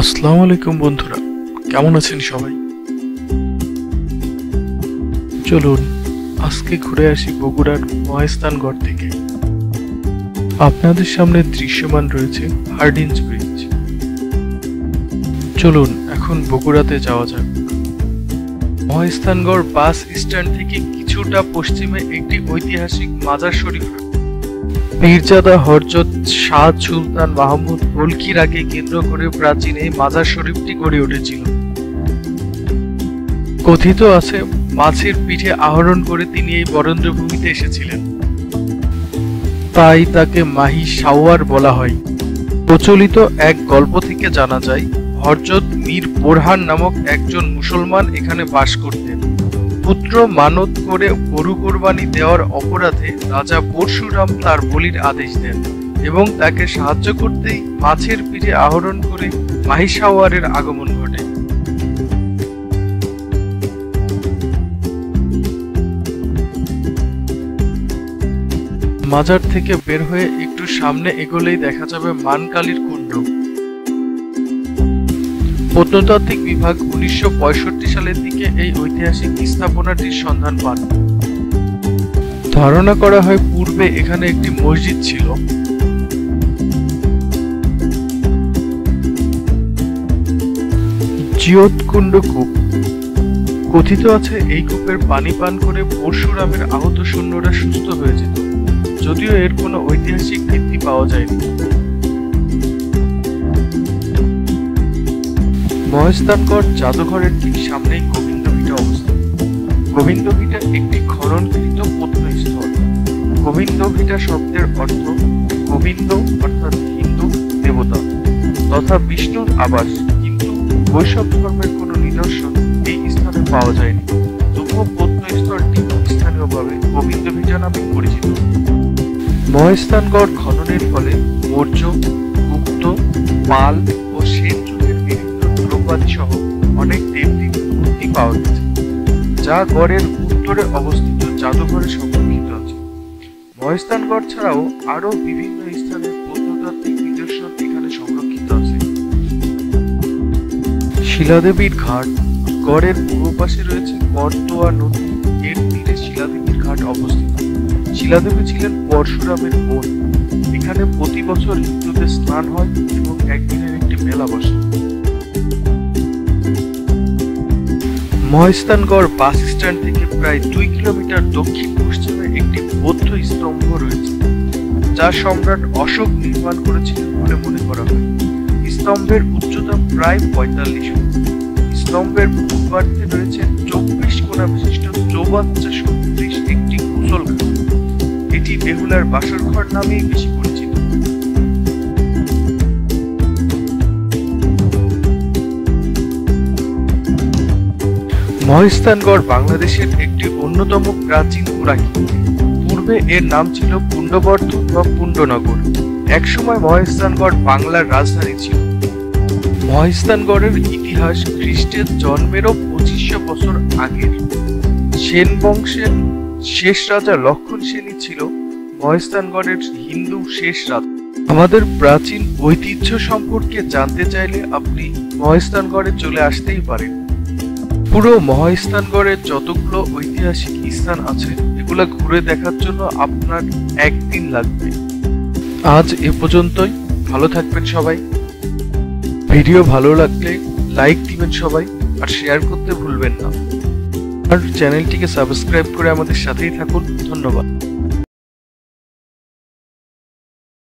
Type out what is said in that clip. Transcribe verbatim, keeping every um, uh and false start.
আসসালামু আলাইকুম বন্ধুরা, কেমন আছেন সবাই? চলুন আজকে ঘুরে আসি বগুড়ার মহাস্থানগড় থেকে। আপনাদের সামনে দৃশ্যমান রয়েছে হার্ডিন্স ব্রিজ। চলুন এখন বগুড়াতে যাওয়া যাক। মহাস্থানগড় বাস স্ট্যান্ড থেকে কিছুটা পশ্চিমে একটি ঐতিহাসিক মাজার শরীফ मीर्जादा हजरत शाह सुलतान महमूद गोलकिरा के केंद्र करे प्राचीन माजार शरीफटी गड़े उठेछिल। कथित आछे माछेर पीठे आहरण करे तिनि एई बरेंद्र भूमिते एसेछिलेन, ताई ताके महिषावर बला हय। प्रचलित एक गल्प थेके जाना जाय हजरत मीर बोरहान नामक एकजन मुसलमान एखाने बास करतेन। पुत्र मानत करे गरु कुरबानी देওয়ার अपराधे राजा परशुराम तार बलिर आदेश देन एवं ताके साहाय्य करतेई माछेर पीठे आहरण करे महिषावरेर आगमन घटे। माजार थेके बेर हये एकटू सामने एगोलेई देखा जाबे मानकालीर कुंड। प्रत्नतात्त्विक विभाग उन्नीसशो पयसठी साल दिके ऐतिहासिक स्थापनाटिर सन्धान पान। धारणा करा हय पूर्वे एखाने एकटी मस्जिद छिलो। जियतकुंड कूप कथित आछे एई कूपेर पानी पान करे परशुरामेर आहत सैन्यरा सुस्थ हये जेत, यदिओ एर कोनो ऐतिहासिक ভিত্তি পাওয়া যায়নি। মহাস্থানগড় জাদুঘরের ঠিক সামনেই গোবিন্দভিটা অবস্থিত। গোবিন্দভিটা একটি খননকৃত প্রত্নস্থল। গোবিন্দভিটা শব্দের অর্থ গোবিন্দ অর্থাৎ হিন্দু দেবতা তথা বিষ্ণুর আবাস, কিন্তু বৈষ্ণব ধর্মের কোনো নিদর্শন এই স্থানে পাওয়া যায়নি। তবুও প্রত্নস্থলটি স্থানীয়ভাবে গোবিন্দভিটা নামে পরিচিত। মহাস্থানগড় খননের ফলে মৌর্য, গুপ্ত, পাল ও সেন যুগের সহ অনেক দেবদেবীর মূর্তি পাওয়া গেছে, যা গড়ের উত্তরে অবস্থিত জাদুঘরে সংরক্ষিত আছে। মহাস্থানগড় ছাড়াও আরো বিভিন্ন স্থানের প্রত্নতাত্ত্বিক নিদর্শন এখানে সংরক্ষিত আছে। শিলাদেবীর ঘাট গড়ের পূর্ব পাশে রয়েছে করতোয়া নদী, এর তীরে শিলাদেবীর ঘাট অবস্থিত। শিলাদেবী ছিলেন পরশুরামের বোন। এখানে প্রতি বছর হিন্দুদের স্নান হয় এবং একদিনের একটি মেলা বসে। মহাস্থানগড় বাস স্ট্যান্ড থেকে প্রায় দুই কিলোমিটার দক্ষিণ পশ্চিমে একটি বৌদ্ধ স্তম্ভ রয়েছে, যা সম্রাট অশোক নির্মাণ করেছিলেন বলে মনে করা হয়। স্তম্ভের উচ্চতা প্রায় পঁয়তাল্লিশ ফুট। স্তম্ভের পূর্বার্ধে রয়েছে চব্বিশ কোণা বিশিষ্ট চৌবাচ্চা সদৃশ একটি গোসলঘাট। এটি বেহুলার বাসরঘর নামেই বেশি পরিচিত। মহাস্থানগড় বাংলাদেশের একটি অন্যতম প্রাচীন পুরাকীর্তি। পূর্বে এর নাম ছিল পুণ্ডবর্ধন বা পুণ্ডনগর। একসময় মহাস্থানগড় বাংলার রাজধানী ছিল। মহাস্থানগড়ের ইতিহাস খ্রিস্টের জন্মেরও পঁচিশশো বছর আগের। সেন বংশের শেষ রাজা লক্ষ্মণ সেনই ছিল মহাস্থানগড়ের হিন্দু শেষ রাজা। আমাদের প্রাচীন ঐতিহ্য সম্পর্কে জানতে চাইলে আপনি মহাস্থানগড়ে চলে আসতেই পারেন। পুরো মহাস্থানগড়ের যতগুলো ঐতিহাসিক স্থান আছে এগুলো ঘুরে দেখার জন্য আপনার একদিন লাগবে। আজ এ পর্যন্তই, ভালো থাকবেন সবাই। ভিডিও ভালো লাগলে লাইক দিবেন সবাই আর শেয়ার করতে ভুলবেন না। আর চ্যানেলটিকে সাবস্ক্রাইব করে আমাদের সাথেই থাকুন। ধন্যবাদ।